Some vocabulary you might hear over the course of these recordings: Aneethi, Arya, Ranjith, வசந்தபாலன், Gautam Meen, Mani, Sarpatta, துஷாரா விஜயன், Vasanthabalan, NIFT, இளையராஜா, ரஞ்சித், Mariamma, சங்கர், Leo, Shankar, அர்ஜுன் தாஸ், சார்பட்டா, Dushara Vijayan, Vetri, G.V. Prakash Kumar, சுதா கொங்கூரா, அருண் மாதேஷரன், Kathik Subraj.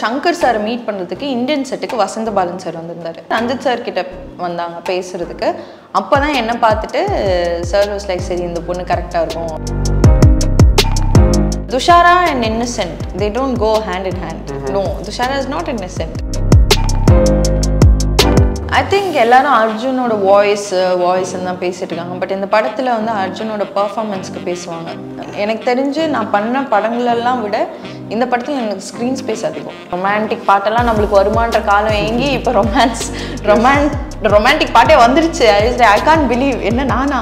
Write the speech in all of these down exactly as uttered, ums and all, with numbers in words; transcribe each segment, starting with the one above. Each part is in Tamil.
Shankar sir meet பண்ணதுக்கு Indian set க்கு வசந்தபாலன் சார் வந்திருந்தாரு. ரஞ்சித் சார் கிட்ட வந்தாங்க பேசுறதுக்கு. அப்பதான் என்ன பார்த்துட்டு sir was like சரி இந்த பொண்ணு கரெக்ட்டா இருக்கும். Dushara and innocent, they don't go hand in hand. No, Dushara is not innocent. I think எல்லாரும் அர்ஜுனோட வாய்ஸ் வாய்ஸ் தான் பேசிட்டு இருக்காங்க பட் இந்த படத்துல வந்து அர்ஜுனோட பெர்ஃபார்மன்ஸ்க்கு பேசுவாங்க எனக்கு தெரிஞ்சு நான் பண்ண படங்கள் எல்லாம் விட இந்த படத்துல எனக்கு ஸ்கிரீன் ஸ்பேஸ் அதிகம் ரொமான்டிக் பாட்டெல்லாம் நமக்கு வருமான்ற காலம் ஏங்கி இப்ப ரொமான்ஸ் ரொமான்டிக் பாட்டே வந்துருச்சு I can't believe என்ன நானா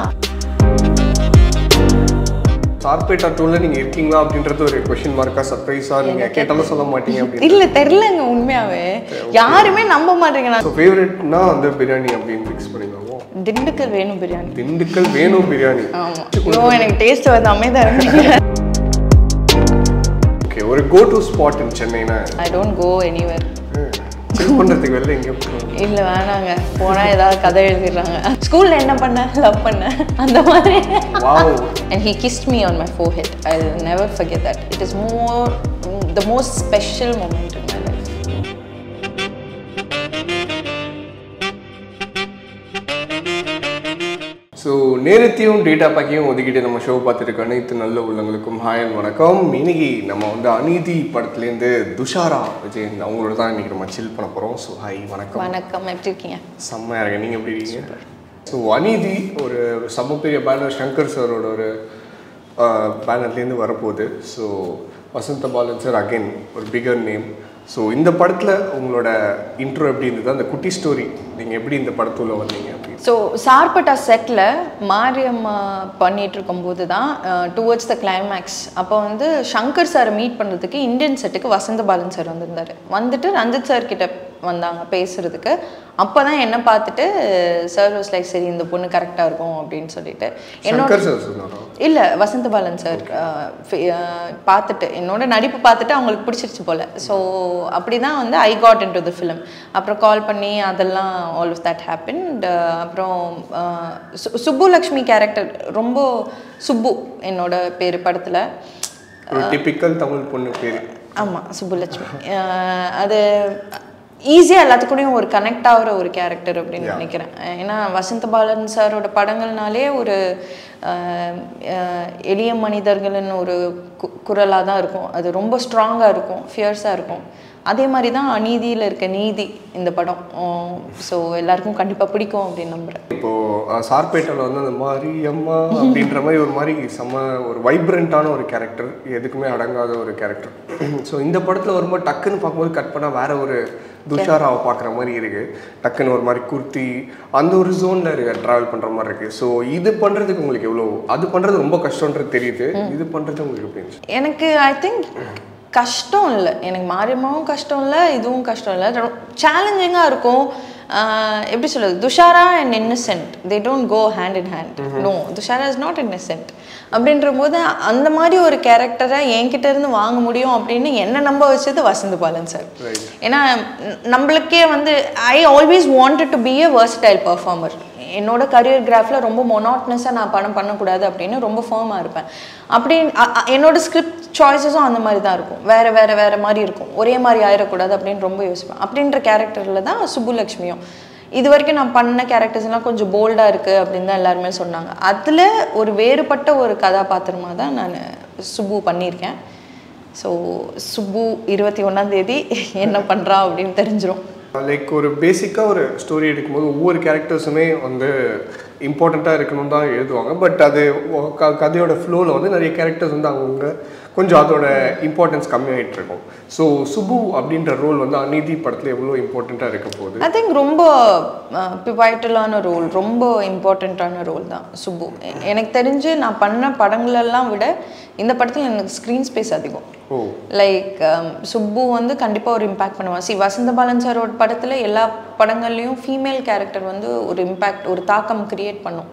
Sarpatta told you you இருக்கீங்களா அப்படின்றது ஒரு क्वेश्चन மார்க்கா சர்ப்ரைஸா நீங்க கேட்டல சொல்ல மாட்டீங்க அப்படி இல்ல தெரியலங்க உண்மையாவே யாருமே நம்ப மாட்டீங்க நான் சோ ஃபேவரட்னா அந்த பிரியாணி அப்படி மிக்ஸ் பண்ணிடுவோம் திண்டுக்கல் வேணு பிரியாணி திண்டுக்கல் வேணு பிரியாணி ஆமா யோ எனக்கு டேஸ்ட் வந்து அமைதா இருக்கு ஓகே ஒரு கோ டு ஸ்பாட் இன் சென்னைனா I don't go anywhere school பண்றதுக்கு வேற எங்க போறீங்க இல்ல வேணாங்க போனா ஏதாவது கதை எழுதிறாங்க ஸ்கூல்ல என்ன பண்ண லவ் பண்ண அந்த மாதிரி wow and he kissed me on my forehead I'll never forget that it is more the most special moment in my life so நேரத்தியும் டேட்டா பக்கியும் ஒதுக்கிட்டு நம்ம ஷோ பார்த்திருக்கோம் நேத்து நல்ல உள்ளங்களுக்கும் ஹாய் வணக்கம் இன்னைக்கு நம்ம வந்து அனீதி படத்துல இருந்து துஷாரா விஜயன் அவங்களோட தான் இன்னைக்கு நம்ம சில் பண்ண போறோம் சோ ஹாய் வணக்கம் வணக்கம் எப்படி இருக்கீங்க செம்மையா இருக்கீங்க நீங்க எப்படி இருக்கீங்க ஸோ அனீதி ஒரு சம பெரிய பேனர் சங்கர் சாரோட ஒரு பேனர்லேருந்து வரப்போகுது ஸோ வசந்தபாலன் சார் அகெயின் ஒரு பிகர் நேம் ஸோ இந்த படத்தில் உங்களோட இன்ட்ரோ எப்படி இருந்தது அந்த குட்டி ஸ்டோரி நீங்கள் எப்படி இந்த படத்துள்ள வந்தீங்க அப்படின்னு ஸோ சார்பட்டா செட்டில் மாரியம்மா பண்ணிகிட்டு இருக்கும்போது தான் டுவர்ட்ஸ் த கிளைமேக்ஸ் அப்போ வந்து சங்கர் சாரை மீட் பண்ணுறதுக்கு இந்தியன் செட்டுக்கு வசந்தபாலன் சார் வந்திருந்தார் வந்துட்டு ரஞ்சித் சார் கிட்ட வந்தாங்க பேசுறதுக்கு அப்பதான் என்ன பார்த்துட்டு சார் was like சரி இந்த பொண்ணு கரெக்டா இருக்கும் அப்படின்னு சொல்லிட்டு சங்கர் சார் சொன்னாரா இல்ல வசந்தபாலன் சார் பார்த்துட்டு என்னோட நடிப்பு பார்த்துட்டு அவங்களுக்கு பிடிச்சிருச்சு போல சோ அப்படிதான் வந்து I got into the film அப்புறம் கால் பண்ணி அதெல்லாம் ஆல் ஆஃப் தட் ஹேப்பன்ட் அப்புறம் சுப்புலக்ஷ்மி கேரக்டர் ரொம்ப சுப்பு என்னோட பேர் படத்துல டிபிக்கல் தமிழ் பொண்ணு பேர் ஆமா சுப்புலக்ஷ்மி அது ஈஸியாக எல்லாத்துக்கூடையும் ஒரு கனெக்ட் ஆகிற ஒரு கேரக்டர் அப்படின்னு நினைக்கிறேன் ஏன்னா வசந்தபாலன் சாரோட படங்கள்னாலே ஒரு எளிய மனிதர்களின் ஒரு கு குரலாக தான் இருக்கும் அது ரொம்ப ஸ்ட்ராங்காக இருக்கும் ஃபியர்ஸாக இருக்கும் அதே மாதிரி தான் அநீதியில் இருக்க நீதி இந்த படம் ஸோ எல்லாருக்கும் கண்டிப்பாக பிடிக்கும் அப்படின்னு நம்புகிறேன் இப்போது சார்பேட்டாவில் வந்து அந்த மாரியம்மா அப்படின்ற மாதிரி ஒரு மாதிரி செம்ம ஒரு வைப்ரண்ட்டான ஒரு கேரக்டர் எதுக்குமே அடங்காத ஒரு கேரக்டர் ஸோ இந்த படத்தில் வரும்போது டக்குன்னு பார்க்கும்போது கட் பண்ணால் வேறு ஒரு துஷாராவை பார்க்குற மாதிரி இருக்குது டக்குன்னு ஒரு மாதிரி குர்த்தி அந்த ஒரு ஜோனில் இருக்க ட்ராவல் பண்ணுற மாதிரி இருக்குது ஸோ இது பண்ணுறதுக்கு உங்களுக்கு எவ்வளோ அது பண்ணுறது ரொம்ப கஷ்டன்றது தெரியுது இது பண்ணுறது உங்களுக்கு எப்படி எனக்கு ஐ திங்க் கஷ்டம் இல்லை எனக்கு மாரியம்மாவும் கஷ்டம் இல்லை இதுவும் கஷ்டம் இல்லை சேலஞ்சிங்காக இருக்கும் எப்படி சொல்கிறது Dushara and innocent they don't go hand in hand no Dushara is not innocent அப்படின்ற போது அந்த மாதிரி ஒரு கேரக்டரை என்கிட்ட இருந்து வாங்க முடியும் அப்படின்னு என்ன நம்ப வச்சது வசந்தபாலன் சார் ஏன்னா நம்மளுக்கே வந்து I always wanted to be a versatile performer என்னோட கரியர் கிராஃபில் ரொம்ப மொனாட்னஸாக நான் படம் பண்ணக்கூடாது அப்படின்னு ரொம்ப ஃபேமாக இருப்பேன் அப்படி என்னோடய ஸ்கிரிப்ட் சாய்ஸஸும் அந்த மாதிரி தான் இருக்கும் வேறு வேறு வேறு மாதிரி இருக்கும் ஒரே மாதிரி ஆயிடக்கூடாது அப்படின்னு ரொம்ப யோசிப்பேன் அப்படின்ற கேரக்டரில் தான் சுப்புலக்ஷ்மியும் இது வரைக்கும் நான் பண்ண கேரக்டர்ஸ்லாம் கொஞ்சம் போல்டாக இருக்குது அப்படின்னு தான் எல்லாருமே சொன்னாங்க அதில் ஒரு வேறுபட்ட ஒரு கதாபாத்திரமாக தான் நான் சுப்பு பண்ணியிருக்கேன் ஸோ சுப்பு இருபத்தி ஒன்றாம் தேதி என்ன பண்ணுறா அப்படின்னு தெரிஞ்சிடும் லைக் ஒரு பேசிக்காக ஒரு ஸ்டோரி எடுக்கும்போது ஒவ்வொரு கேரக்டர்ஸுமே வந்து இம்பார்ட்டண்ட்டாக இருக்கணும் தான் எழுதுவாங்க பட் அது கதையோட ஃப்ளோவில் வந்து நிறைய கேரக்டர்ஸ் வந்து அவங்கவுங்க கொஞ்சம் அதோட இம்பார்ட்டன்ஸ் கம்மியாகிட்டு இருக்கும் ஸோ சுப்பு அப்படின்ற ரோல் வந்து அநீதி படத்தில் எவ்வளோ இம்பார்ட்டண்ட்டாக இருக்க போகுது ஐ திங்க் ரொம்ப பிவைட்டலான ரோல் ரொம்ப இம்பார்ட்டண்ட்டான ரோல் தான் சுப்பு எனக்கு தெரிஞ்சு நான் பண்ண படங்களெல்லாம் விட இந்த படத்தில் எனக்கு ஸ்க்ரீன் ஸ்பேஸ் அதிகம் லைக் சுப்பு வந்து கண்டிப்பாக ஒரு இம்பேக்ட் பண்ணுவான் சி வசந்தபாலன் சாரோட படத்தில் எல்லா படங்கள்லேயும் ஃபீமேல் கேரக்டர் வந்து ஒரு இம்பேக்ட் ஒரு தாக்கம் கிரியேட் பண்ணும்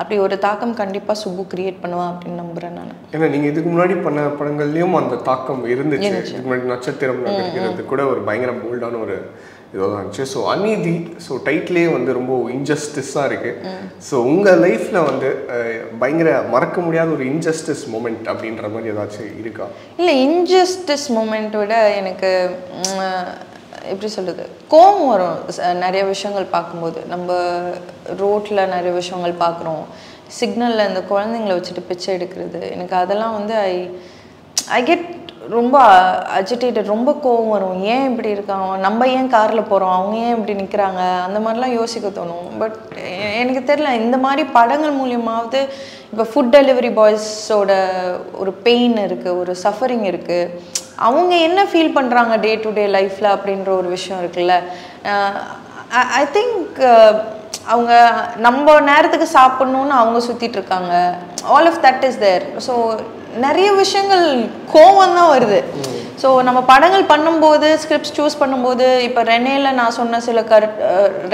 அப்படி ஒரு தாக்கம் கண்டிப்பாக சுப்பு கிரியேட் பண்ணுவான் அப்படின்னு நம்புகிறேன் நான் ஏன்னா நீங்கள் இதுக்கு முன்னாடி பண்ண படங்கள்லேயும் அந்த தாக்கம் இருந்துச்சு இதுக்கு முன்னாடி நட்சத்திரம் கூட ஒரு பயங்கர போல்டான ஒரு இதோட வந்துச்சு. ஸோ அநீதி, ஸோ டைட்டிலே வந்து ரொம்ப இன்ஜஸ்டிஸாக இருக்குது. ஸோ உங்கள் லைஃப்பில் வந்து பயங்கர மறக்க முடியாத ஒரு இன்ஜஸ்டிஸ் மூமெண்ட் அப்படின்ற மாதிரி ஏதாச்சும் இருக்கா? இல்லை, இன்ஜஸ்டிஸ் மூமெண்ட்டோட எனக்கு எப்படி சொல்கிறது, கோவம் வரும் நிறைய விஷயங்கள் பார்க்கும்போது. நம்ம ரோட்டில் நிறைய விஷயங்கள் பார்க்குறோம், சிக்னலில் இந்த குழந்தைங்கள வச்சுட்டு பிச்சை எடுக்கிறது, எனக்கு அதெல்லாம் வந்து ஐ ஐ கெட் ரொம்ப அஜிடேட்டட், ரொம்ப கோவம் வரும். ஏன் இப்படி இருக்காங்க, நம்ம ஏன் காரில் போகிறோம், அவங்க ஏன் இப்படி நிற்கிறாங்க, அந்த மாதிரிலாம் யோசிக்க தோணும். பட் எனக்கு தெரியல, இந்த மாதிரி படங்கள் மூலியமாவது இப்போ ஃபுட் டெலிவரி பாய்ஸோட ஒரு பெயின் இருக்குது, ஒரு சஃபரிங் இருக்குது, அவங்க என்ன ஃபீல் பண்ணுறாங்க டே டு டே லைஃப்பில் அப்படின்ற ஒரு விஷயம் இருக்குல்ல. ஐ திங்க் அவங்க நம்ம நேரத்துக்கு சாப்பிட்ணுன்னு அவங்க சுற்றிட்டுருக்காங்க. All of that is there. So நிறைய விஷயங்கள் கோவம் தான் வருது. ஸோ நம்ம படங்கள் பண்ணும்போது, ஸ்கிரிப்ட்ஸ் சூஸ் பண்ணும்போது, இப்போ ரெனேவில் நான் சொன்ன சில கருத்து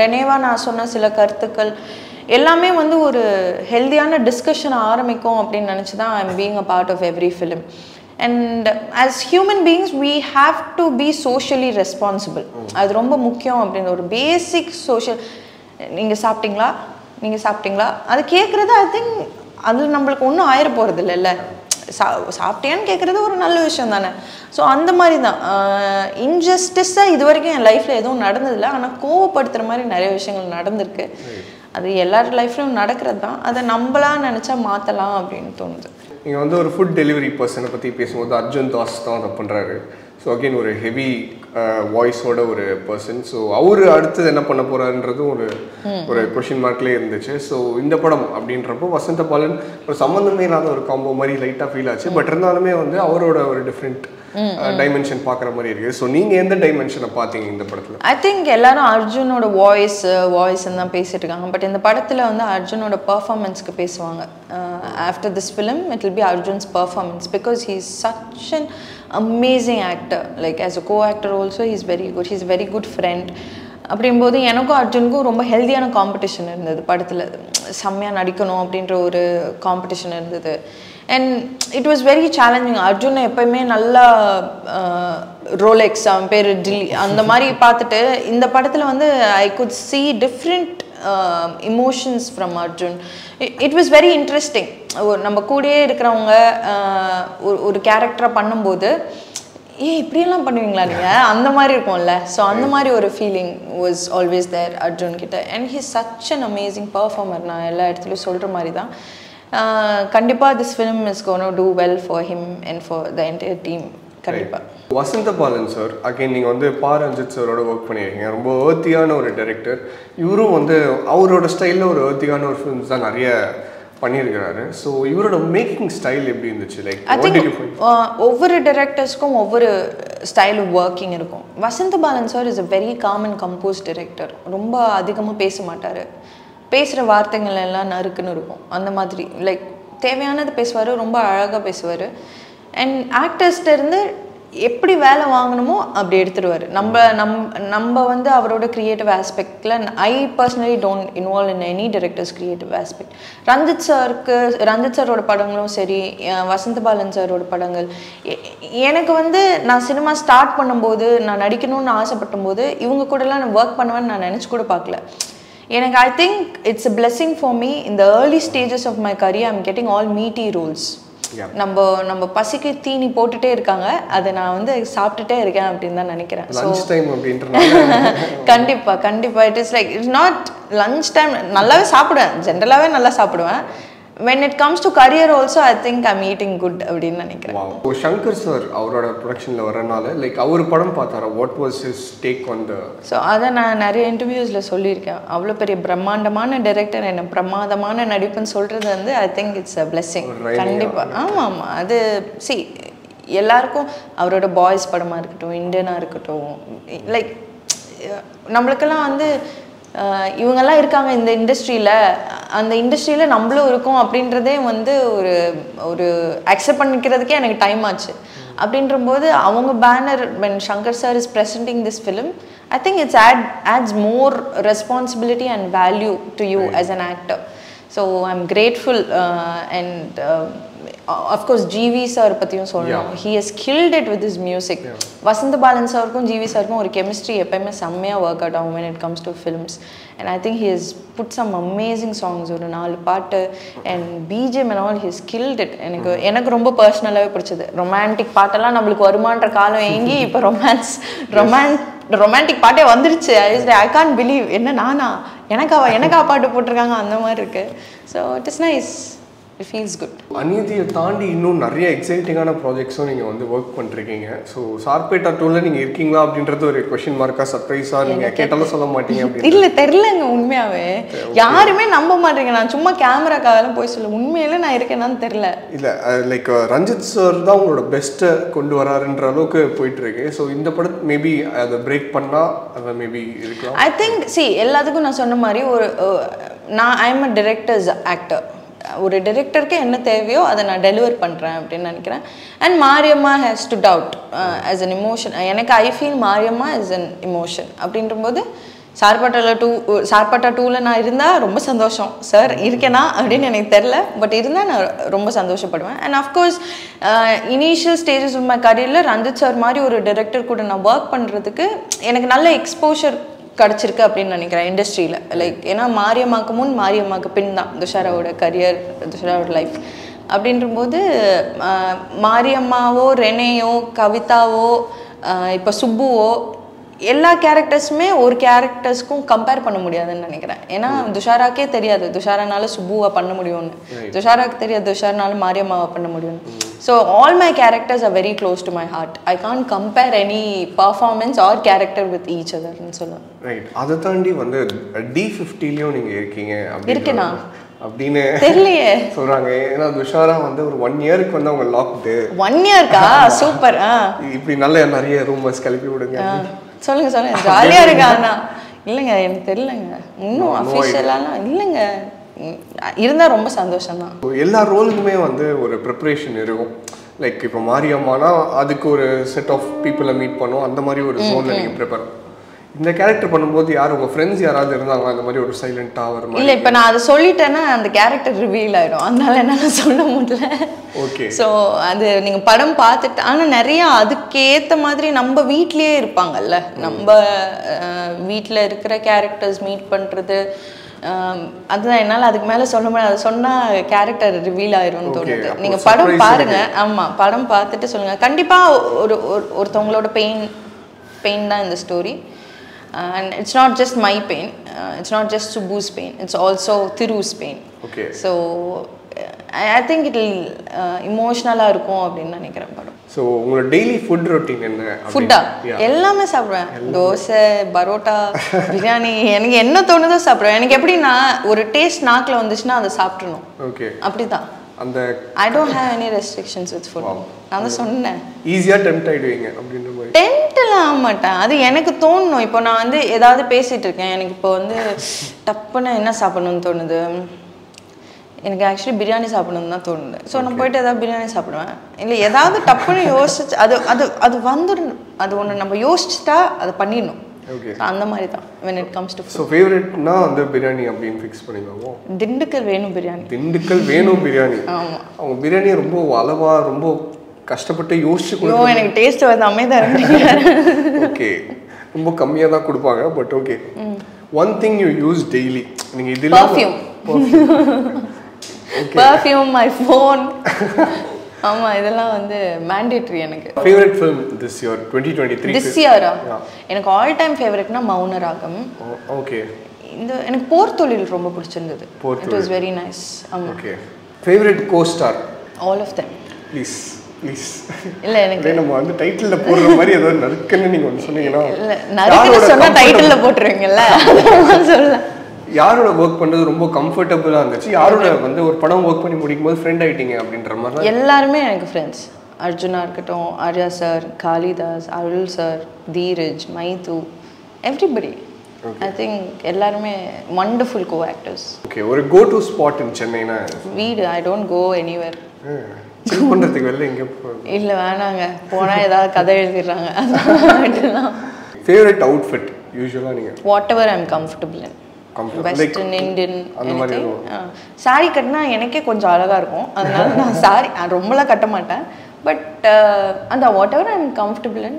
ரெனேவாக நான் சொன்ன சில கருத்துக்கள் எல்லாமே வந்து ஒரு ஹெல்த்தியான டிஸ்கஷன் ஆரம்பிக்கும் அப்படின்னு நினச்சி தான் I am being a part of every film. And as human beings, we have to be socially responsible. அது ரொம்ப முக்கியம் அப்படின்னு ஒரு பேசிக் சோஷியல். நீங்கள் சாப்பிட்டீங்களா, நீங்கள் சாப்பிட்டீங்களா அது கேட்குறது, ஐ திங்க் அதில் நம்மளுக்கு ஒன்றும் ஆயிட போகிறது இல்லைல்ல. சா சாப்பிட்டியான்னு கேட்குறது ஒரு நல்ல விஷயம் தானே. ஸோ அந்த மாதிரி தான் இன்ஜஸ்டிஸாக இது வரைக்கும் என் லைஃப்பில் எதுவும் நடந்ததில்லை, ஆனால் கோவப்படுத்துகிற மாதிரி நிறைய விஷயங்கள் நடந்திருக்கு. அது எல்லார் லைஃப்லையும் நடக்கிறது தான். அதை நம்மளாக நினச்சா மாற்றலாம் அப்படின்னு தோணுது. நீங்கள் வந்து ஒரு ஃபுட் டெலிவரி பர்சனை பற்றி பேசும்போது அர்ஜுன் தாஸ் தான் அதை பண்ணுறாரு. ஸோ அகெயின் ஒரு ஹெவி வாய்ஸோட ஒரு பர்சன். ஸோ அவர் அடுத்தது என்ன பண்ண போகிறாருன்றதும் ஒரு ஒரு கொஷின் மார்க்லேயே இருந்துச்சு. ஸோ இந்த படம் அப்படின்றப்போ வசந்தபாலன் ஒரு சம்மந்தமே இல்லாத ஒரு காம்போ மாதிரி லைட்டாக ஃபீல் ஆச்சு. பட் இருந்தாலுமே வந்து அவரோட ஒரு டிஃப்ரெண்ட் டைமென்ஷன் பார்க்குற மாதிரி இருக்குது. ஸோ நீங்கள் எந்த டைமென்ஷனை பார்த்தீங்க இந்த படத்தில்? ஐ திங்க் எல்லாரும் அர்ஜுனோட வாய்ஸ் வாய்ஸ்ன்னு தான் பேசிகிட்டு இருக்காங்க. பட் இந்த படத்தில் வந்து அர்ஜுனோட பர்ஃபார்மன்ஸ்க்கு பேசுவாங்க. After this film it will be Arjun's performance, because he is such an amazing actor. Like as a co actor also he is very good, he is very good friend. அப்படிங்கும்போது எனக்கும் அர்ஜுனுக்கும் ரொம்ப ஹெல்த்தியான காம்படிஷன் இருந்தது படத்தில். செம்மையாக நடிக்கணும் அப்படின்ற ஒரு காம்படிஷன் இருந்தது. And it was very challenging. Arjun எப்போயுமே நல்லா ரோலெக்ஸ், அவன் பேர் டில்லி, அந்த மாதிரி பார்த்துட்டு இந்த படத்தில் வந்து I could see different emotions from Arjun. It was very interesting. நம்ம கூடயே இருக்கிறவங்க ஒரு ஒரு கேரக்டராக பண்ணும்போது ஏன் இப்படியெல்லாம் பண்ணுவீங்களா நீங்கள், அந்த மாதிரி இருக்கும்ல. ஸோ அந்த மாதிரி ஒரு feeling was always there Arjun கிட்ட. And he such an amazing performer. நான் எல்லா இடத்துலையும் சொல்கிற மாதிரி தான். கண்டிப்பாக this film is gonna do well for him and for the entire team. கண்டிப்பாக வசந்தபாலன் சார், அகெயின் நீங்கள் வந்து பா ரஞ்சித் சாரோட ஒர்க் பண்ணியிருக்கீங்க. ரொம்ப ஏர்த்தியான ஒரு டைரக்டர். இவரும் வந்து அவரோட ஸ்டைலில் ஒரு ஏர்த்தியான ஒரு ஃபிலிம்ஸ் தான் நிறைய பண்ணியிருக்கிறாரு. ஸோ இவரோட மேக்கிங் ஸ்டைல் எப்படி இருந்துச்சு? லைக் ஐ திங்க் ஒவ்வொரு டைரக்டர்ஸ்க்கும் ஒவ்வொரு ஸ்டைல் ஆஃப் ஒர்க்கிங் இருக்கும். வசந்தபாலன் sir is a very calm and compose director. ரொம்ப அதிகமாக பேச மாட்டார். பேசுகிற வார்த்தைகள் எல்லாம் நறுக்குன்னு இருக்கும். அந்த மாதிரி லைக் தேவையானது பேசுவார், ரொம்ப அழகாக பேசுவார். அண்ட் ஆக்டர்ஸ்டேருந்து எப்படி வேலை வாங்கணுமோ அப்படி எடுத்துடுவார். நம்ம நம் நம்ம வந்து அவரோட க்ரியேட்டிவ் ஆஸ்பெக்டில் I personally don't involve in any directors creative aspect. ரஞ்சித் சாருக்கு, ரஞ்சித் சாரோட படங்களும் சரி, வசந்தபாலன் சாரோட படங்கள் எனக்கு வந்து நான் சினிமா ஸ்டார்ட் பண்ணும்போது நான் நடிக்கணும்னு ஆசைப்பட்டும்போது இவங்க கூடலாம் நான் ஒர்க் பண்ணுவேன்னு நான் நினச்சி கூட பார்க்கல. எனக்கு I think it's a blessing for me. இந்த early stages of my career I am getting all meaty roles. நம்ம நம்ம பசிக்கு தீனி போட்டுட்டே இருக்காங்க, அதை நான் வந்து சாப்பிட்டுட்டே இருக்கேன் அப்படின்னு தான் நினைக்கிறேன். கண்டிப்பாக கண்டிப்பாக it is like it's not lunch time. நல்லாவே சாப்பிடுவேன், ஜென்ரலாகவே நல்லா சாப்பிடுவேன். when it comes to career also I think I'm eating good அப்படின்னு நினைக்கிறேன். ஓ ஷங்கர் சார் அவரோட ப்ரொடக்ஷனில் வரனால லைக் அவர் படம் பார்த்தாரா, what was his take on the? So அதை நான் நிறைய இன்டர்வியூஸில் சொல்லியிருக்கேன். அவ்வளோ பெரிய பிரம்மாண்டமான டைரக்டர் என்ன பிரமாதமான நடிப்புன்னு சொல்கிறது வந்து I think it's a blessing. கண்டிப்பாக ஆமாம் ஆமாம். அது சி எல்லாருக்கும் அவரோட பாய்ஸ் படமாக இருக்கட்டும், இண்டியனாக இருக்கட்டும், லைக் நம்மளுக்கெல்லாம் வந்து இவங்கெல்லாம் இருக்காங்க இந்த இண்டஸ்ட்ரியில், அந்த இண்டஸ்ட்ரியில் நம்மளும் இருக்கோம் அப்படின்றதே வந்து ஒரு ஒரு அக்செப்ட் பண்ணிக்கிறதுக்கே எனக்கு டைம் ஆச்சு. அப்படின்றபோது அவங்க banner when Shankar sir is presenting this film I think it's add adds more responsibility and value to you as an actor. So I am grateful. And Uh, of course, G V sir patiyum solna. He has killed it with his music. Yeah. Vasanthabalan sir and G V sir have a chemistry work out when it comes to films. And I think he has put some amazing songs, oru naalu paattu and B G M and all, he has killed it. And I enakku romba personal ah pidichadhu. Romantic part alla namalukku varumaandra kaalam engi ipo romance romance romantic part e vandiruchu. I can't believe enna naana enakava enaka paattu potrukanga andha mari irukku. So it is nice. It feels good. Aneethi taandi innum nariya exciting ana projects on you vandu work pandrikeenga. So Sarpatta two la neenga irkingla abindrathu or question mark ah surprise ah neenga ketala solla maatinga abindrathu illa therlanga unmayave yaarume namba matreenga na summa camera kaala poi solla unmayila na irukena therilla illa like uh, Ranjith sir da ungala best kondu vararendra alukku poitirukku. So indha padat maybe the break panna maybe irukla. I think see elladhukku na sonna mari or na I am a director's actor. ஒரு டைரக்டருக்கு என்ன தேவையோ அதை நான் டெலிவர் பண்றேன் அப்படினு நினைக்கிறேன். And Mariamma has stood out uh, as an emotion. எனக்கு I feel Mariamma is an emotion. அப்படின்றபோது சார்பட்டால டூ சார்பட்டா டூல நான் இருந்தா ரொம்ப சந்தோஷம். சார் இருக்கேனா அப்படினு எனக்கு தெரியல. பட் இருந்தா நான் ரொம்ப சந்தோஷப்படுவேன். And of course uh, initial stages of my careerல ரஞ்சித் சார் மாதிரி ஒரு டைரக்டர் கூட நான் வர்க் பண்றதுக்கு எனக்கு நல்ல எக்ஸ்போஷர் கிடச்சிருக்கு அப்படின்னு நினைக்கிறேன் இண்டஸ்ட்ரியில். லைக் ஏன்னா மாரியம்மாவுக்கு முன் மாரியம்மாவுக்கு பின் தான் துஷாராவோட கரியர், துஷாராவோட லைஃப். அப்படின்றபோது மாரியம்மாவோ ரெனேயோ கவிதாவோ இப்போ சுப்புவோ எல்லா கேரக்டர்ஸுமே ஒரு கேரக்டர்ஸ்க்கும் கம்பேர் பண்ண முடியாதுன்னு நினைக்கிறேன். ஏன்னா துஷாராக்கே தெரியாது துஷாரானால சுப்புவை பண்ண முடியும்னு, துஷாராக்கு தெரியாது துஷாரானால மாரியம்மாவை பண்ண முடியும்னு. So all my characters are very close to my heart. I can't compare any performance or character with each other. Right. That's why you are in D fifty. You are in அப்படின்னு தெரியலையே சொல்றாங்க. ஏன்னா துஷாரா வந்து ஒரு ஒன் இயருக்கு வந்து அவங்க லாக்டு. ஒன் இயர்க்கா? சூப்பர். இப்படி நல்ல நிறைய ரூமர்ஸ் கிளப்பி விடுங்க. சொல்லுங்க சொல்லுங்க. ஜாலியா இருக்கா? ஆனா இல்லைங்க எனக்கு தெரியலங்க இன்னும் அஃபிஷியலானா இல்லைங்க. இருந்தால் ரொம்ப சந்தோஷம்தான். எல்லா ரோலுக்குமே வந்து ஒரு ப்ரிப்ரேஷன் இருக்கும். லைக் இப்போ மாரியம்மானா அதுக்கு ஒரு செட் ஆஃப் பீப்புளை மீட் பண்ணுவோம். அந்த மாதிரி ஒரு ரோலில் நீங்கள் ப்ரிப்பேர் இந்த கேரக்டர் பண்ணும்போது யார் உங்கள் ஃப்ரெண்ட்ஸ் யாராவது இருந்தாங்களா இந்த மாதிரி ஒரு சைலண்ட்டாக வருமா? இல்லை இப்போ நான் அதை சொல்லிட்டேன்னா அந்த கேரக்டர் ரிவீல் ஆகிடும். அதனால என்னால் சொல்ல முடியல. ஓகே. ஸோ அது நீங்கள் படம் பார்த்துட்டு ஆனால் நிறையா அதுக்கேற்ற மாதிரி நம்ம வீட்லேயே இருப்பாங்கல்ல, நம்ம வீட்டில் இருக்கிற கேரக்டர்ஸ் மீட் பண்ணுறது அதுதான் என்னால் அதுக்கு மேலே சொல்ல முடியாது. அது சொன்னால் கேரக்டர் ரிவீல் ஆயிரும்னு தோணுது. நீங்கள் படம் பாருங்கள். ஆமாம், படம் பார்த்துட்டு சொல்லுங்கள். கண்டிப்பாக ஒரு ஒருத்தவங்களோட பெயின் பெயின் தான் இந்த story. And it's not just my pain, uh, it's not just Subbu's pain, it's also Thiru's pain. Okay. So, I, I think it'll uh, emotional ah irukum appdin nenikiren padam. So, your daily food routine enna? Food ah ellame saapruven. Dosa, parotta, biryani enakku enna thonudho saapruven. Enakku eppadi na oru taste naakla vanduchna adha saaptrunum. Okay. Appadi dhaan. And the I don't have any restrictions with food. நான் தான் சொன்னேன் ஈஸியாக டெம்ட் ஆகிடுவீங்க அப்படின்ற மாதிரி. டெம்ட்லாம் மாட்டேன், அது எனக்கு தோணணும். இப்போ நான் வந்து ஏதாவது பேசிகிட்டு இருக்கேன், எனக்கு இப்போ வந்து டப்புன்னு என்ன சாப்பிடணும்னு தோணுது. எனக்கு ஆக்சுவலி பிரியாணி சாப்பிடணும்னு தான் தோணுது. ஸோ நான் போய்ட்டு ஏதாவது பிரியாணி சாப்பிடுவேன். இல்லை ஏதாவது டப்புன்னு யோசிச்சு அது அது அது வந்துடணும். அது ஒன்று நம்ம யோசிச்சுட்டா அதை பண்ணிடணும். Okay. அந்த மாதிரி தான் when it comes to food. So favorite na and biryani அப்படினு ஃபிக்ஸ் பண்ணிடுவோம். திண்டுக்கல் வேணும் பிரியாணி. திண்டுக்கல் வேணும் பிரியாணி. ஆமா. அவங்க பிரியாணி ரொம்ப அளவா ரொம்ப கஷ்டப்பட்டு யோசிச்சு கொடுங்க. ஓ எனக்கு டேஸ்ட் வந்து அமைதியா இருக்கு. ஓகே. ரொம்ப கம்மியா தான் கொடுப்பாங்க. But okay. One thing you use daily. நீங்க இதெல்லாம் perfume. Okay. Perfume, my phone. ஆமா இதெல்லாம் வந்து மேண்டேட்டரி எனக்கு. Favourite film this year twenty twenty-three? This இயரா? எனக்கு ஆல் டைம் ஃபேவரட்னா மௌன ராகம். ஓகே. இந்த எனக்கு போர் தொழில் ரொம்ப பிடிச்சிருந்தது. It was very nice. ஆமா. Okay. Favourite co star? All of them. Please please. இல்ல எனக்கு நம்ம அந்த டைட்டில்ல போடுற மாதிரி ஏதோ நறுக்குன்னு நீங்க வந்து சொன்னீங்கனா இல்ல நறுக்குன்னு சொன்னா டைட்டில்ல போட்டுருவீங்கல்ல நான் சொல்ல. யாரோட வர்க் பண்றது ரொம்ப கம்ஃபர்டபுளா இருந்துச்சு? யாரோட வந்து ஒரு படம் வர்க் பண்ணி முடிக்கும்போது ஃப்ரெண்ட் ஆயிட்டீங்க அப்படின்ற மாதிரி? எல்லாருமே எனக்கு ஃப்ரெண்ட்ஸ். அர்ஜுனா இருக்கட்டும், Arya sir, Kali Das, Arul sir, Dheeraj, Maithu, everybody. I think எல்லாருமே வண்டர்ஃபுல் கோ ஆக்டர்ஸ். ஓகே. ஒரு கோ டு ஸ்பாட் இன் சென்னைனா? வீடு. I don't go anywhere. சில் பண்றதுக்கு வெளில எங்க போறீங்க? இல்ல வேணாங்க, போனா ஏதாவது கதை எழுதிடுறாங்க. ஃபேவரட் அவுட்ஃபிட் யூசுவலா நீங்க? Whatever I am comfortable in. Western Indian anything. Sari katna enake konja alaga irukum. Adanaala na sari rombala katta maten. But and whatever I'm comfortable in,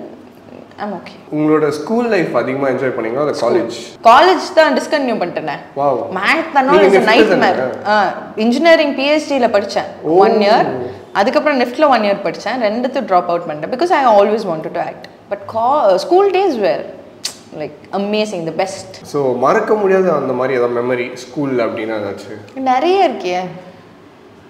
I'm okay. Ungaloda school life adhigama enjoy panninga or college? College da discontinue pantena. Wow. Math thana is a nightmare. Engineering PhD la padichen one year. Adukapra NIFT la one year padichen. Rendathu drop out panniten because I always wanted to act. But school days were like amazing, the best. So மறக்க முடியாத அந்த மாதிரி ஏதாவது மெமரி ஸ்கூல்ல அப்படினா எதாச்சு நிறைய இருக்கே.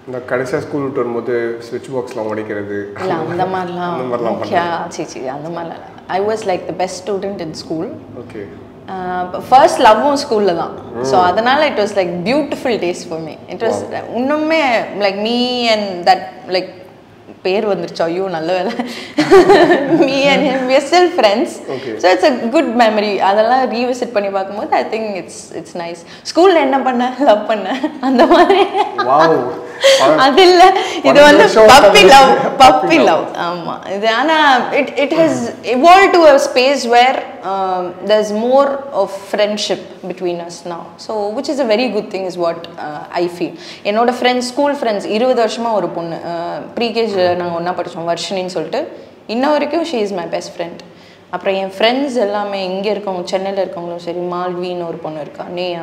இந்த கடைசி ஸ்கூல் விட்டு வரும்போது ஸ்விட்ச் பாக்ஸ்லாம் உடைக்கிறது இல்ல அந்த மாதிரிலாம் அந்த மாதிரிலாம் பண்ணேன். சீ சீ அந்த மாதிரிலாம் I was like the best student in school. Okay. First love was school la dhaan. So adanal it was like beautiful days for me. It was unnume like me and that like pair vandircha ayyo nalla vela me and him, we are still friends. Okay. So it's a good memory. Adala revisit panni paakumbodhu I think it's it's nice. School la enna panna love panna andha mari. Wow. Adilla idu vandu puppy love puppy love amma idana it it has evolved to a space where um, there's more of friendship between us now, so which is a very good thing is what uh, I feel. Enoda friends, school friends twenty varshama oru ponnu pre-kg நாங்க ஒண்ணா படிச்சோம் வர்ஷினின்னு சொல்லிட்டு இன்ன வரைக்கும் she is my best friend. அப்புறம் என் ஃப்ரெண்ட்ஸ் எல்லாமே இங்கே இருக்கவங்க சென்னையில் இருக்கவங்களும் சரி, மால்வின்னு ஒரு பொண்ணு இருக்கா, Neya.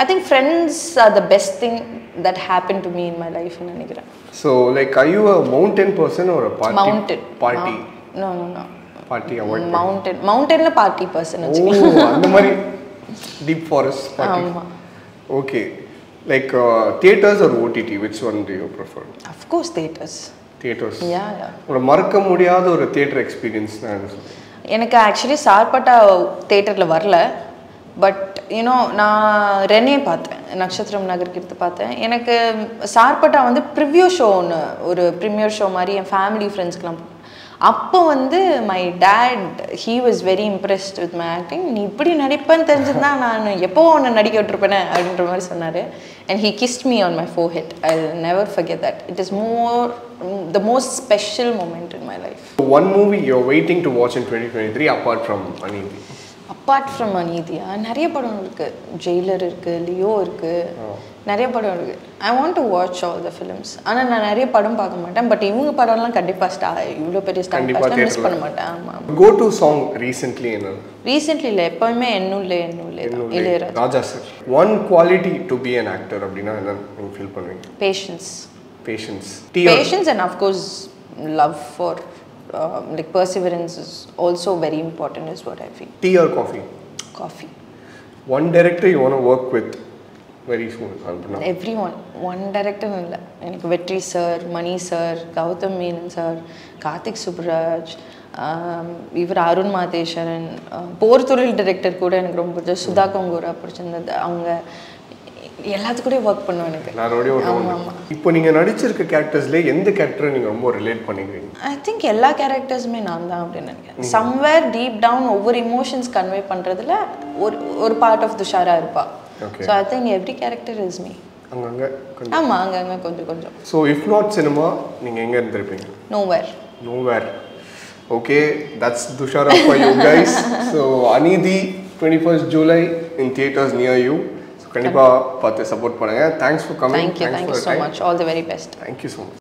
I think friends are the best thing that happen to me in my லைஃப்னு நினைக்கிறேன். So like I you a mountain person ஒரு mountain party? No no no party avoid. Mountain மவுண்டனில் பார்ட்டி பர்சன் வச்சுக்கலாம் அந்த மாதிரி டீப் ஃபாரஸ்ட் பார்ட்டி. ஆமாம். Okay. Like theatres or OTT which one do you prefer? Of course theatres. Theatres. Yeah yeah. ஒரு மறக்க முடியாத ஒரு தியேட்டர் எக்ஸ்பீரியன்ஸ் தான் எனக்கு சொல்லுங்கள். எனக்கு ஆக்சுவலி சார்பட்டா தேட்டரில் வரல. பட் யூனோ நான் ரெனே பார்த்தேன், நட்சத்திரம் நகர்கிட்ட பார்த்தேன். எனக்கு சார்பட்டா வந்து ப்ரிவியூ ஷோ ஒன்று, ஒரு ப்ரீமியர் ஷோ மாதிரி என் ஃபேமிலி ஃப்ரெண்ட்ஸ்க்கெலாம். அப்போ வந்து my dad he was very impressed with my acting. நீ இப்படி நடிப்பேன்னு தெரிஞ்சுருந்தா நான் எப்போ ஒன்று நடிக்க விட்டுருப்பேனே அப்படின்ற மாதிரி சொன்னார். And he kissed me on my forehead. I will never forget that. It is more the most special moment in my life. One movie you're waiting to watch in twenty twenty-three apart from Aneethi? Apart from Aneethi, நிறைய படம் இருக்கு. ஜெயிலர் இருக்கு, லியோ இருக்கு, நிறைய படம் இருக்கு. I want to watch all the films. ஆனா நான் நிறைய படம் பார்க்க மாட்டேன். பட் இவங்க படம்லாம் கண்டிப்பா ஸ்டார், இவ்வளோ பெரிய ஸ்டார் படம்லாம் மிஸ் பண்ண மாட்டேன். Go to song recently என்ன? Recently இல்ல, எப்பவுமே என்னுள்ளே என்னுள்ளே இளையராஜா. Raja sir. One quality to be an actor அப்படினா என்ன நீங்க ஃபீல் பண்ணுவீங்க? Patience. Patience. Patience and of course love for uh, like perseverance is also very important is what I feel. Tea or coffee? Coffee. One director you want to work with very soon? Everyone. One director illa. Like Vetri sir, Mani sir, Gautam Meen sir, Kathik Subraj, இவர் அருண் மாதேஷரன், போர் தொழில் டைரக்டர் கூட எனக்கு ரொம்ப பிடிச்சது. சுதா கொங்கூரா பிடிச்சிருந்தது. அவங்க எல்லாத்துக்கூடயும் ஒர்க் பண்ணுவேன் எனக்கு. நானோடய ஒரு ஆமாம். இப்போ நீங்கள் நடிச்சிருக்க கேரக்டர்ஸ்ல எந்த கேரக்டரை நீங்கள் ரொம்ப ரிலேட் பண்ணிக்கிறீங்க? ஐ திங்க் எல்லா கேரக்டர்ஸுமே நான் தான் அப்படின்னு நினைக்கிறேன். சம்வேர் டீப் டவுன் ஒவ்வொரு இமோஷன்ஸ் கன்வே பண்ணுறதுல ஒரு ஒரு பார்ட் ஆஃப் துஷாரா இருப்பா. So I think every character is me. அங்கங்கே கொஞ்சம் ஆமாம், அங்கங்கே கொஞ்சம் கொஞ்சம். ஸோ இஃப் நாட் சினிமா நீங்கள் எங்கே இருந்திருப்பீங்க? Nowhere. Nowhere. Okay, that's Thushara for you guys. So Aneethi twenty first July in theatres near you. கண்டிப்பாக பார்த்து சப்போர்ட் பண்ணுங்கள். Thanks for coming. Thank you thank you so much. All the very best. Thank you so much.